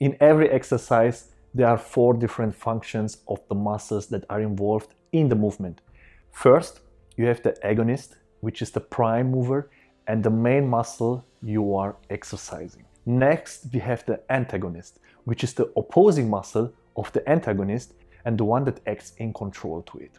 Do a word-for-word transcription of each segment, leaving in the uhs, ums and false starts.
In every exercise, there are four different functions of the muscles that are involved in the movement. First, you have the agonist, which is the prime mover and the main muscle you are exercising. Next, we have the antagonist, which is the opposing muscle of the antagonist and the one that acts in control to it.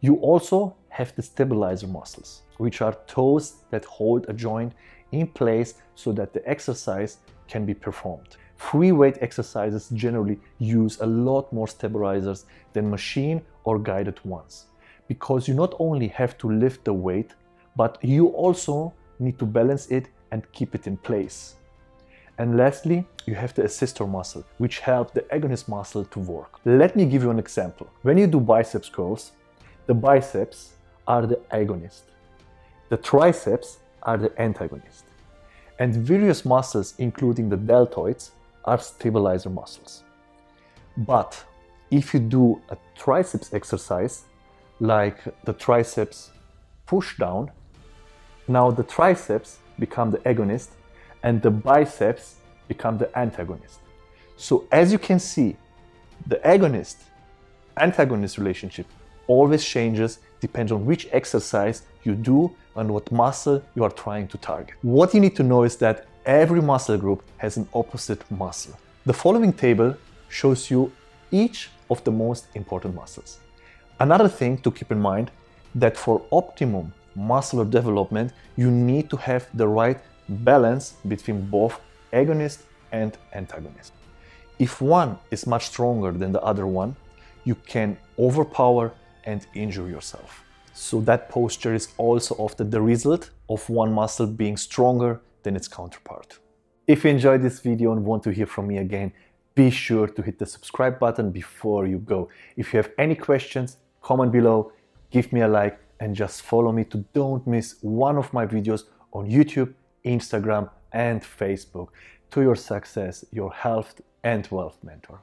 You also have the stabilizer muscles, which are toes that hold a joint in place so that the exercise can be performed. Free weight exercises generally use a lot more stabilizers than machine or guided ones, because you not only have to lift the weight, but you also need to balance it and keep it in place. And lastly, you have the assistor muscle, which helps the agonist muscle to work. Let me give you an example. When you do biceps curls, the biceps are the agonist, the triceps are the antagonist, and various muscles, including the deltoids, are stabilizer muscles. But if you do a triceps exercise, like the triceps push down, now the triceps become the agonist and the biceps become the antagonist. So as you can see, the agonist-antagonist relationship always changes, depends on which exercise you do and what muscle you are trying to target. What you need to know is that every muscle group has an opposite muscle. The following table shows you each of the most important muscles. Another thing to keep in mind, that for optimum muscular development, you need to have the right balance between both agonist and antagonist. If one is much stronger than the other one, you can overpower and injure yourself. So that posture is also often the result of one muscle being stronger than its counterpart. If you enjoyed this video and want to hear from me again, be sure to hit the subscribe button before you go. If you have any questions, comment below, give me a like, and just follow me to don't miss one of my videos on YouTube, Instagram, and Facebook. To your success, your health and wealth mentor.